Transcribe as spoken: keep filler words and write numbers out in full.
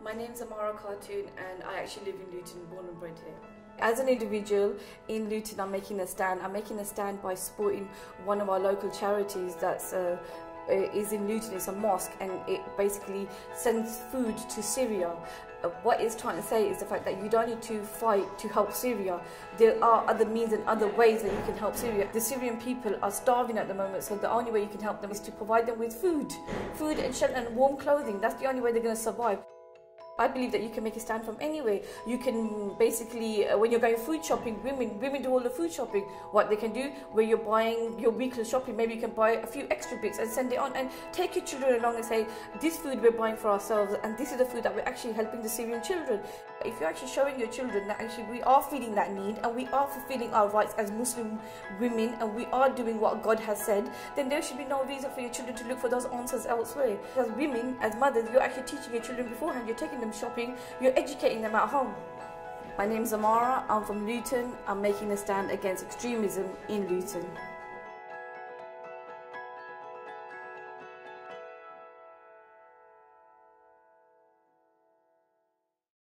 My name is Amara Khartoum and I actually live in Luton, born and bred here. As an individual in Luton, I'm making a stand. I'm making a stand by supporting one of our local charities that's uh, is in Luton. It's a mosque and it basically sends food to Syria. What it's trying to say is the fact that you don't need to fight to help Syria. There are other means and other ways that you can help Syria. The Syrian people are starving at the moment, so the only way you can help them is to provide them with food. Food and shelter and warm clothing, that's the only way they're going to survive. I believe that you can make a stand from anywhere. You can basically, when you're going food shopping, women women do all the food shopping. What they can do, where you're buying your weekly shopping, maybe you can buy a few extra bits and send it on, and take your children along and say, this food we're buying for ourselves, and this is the food that we're actually helping the Syrian children. If you're actually showing your children that actually we are feeding that need, and we are fulfilling our rights as Muslim women, and we are doing what God has said, then there should be no reason for your children to look for those answers elsewhere. As women, as mothers, you're actually teaching your children beforehand, you're taking them shopping, you're educating them at home. My name is Amara, I'm from Luton, I'm making a stand against extremism in Luton.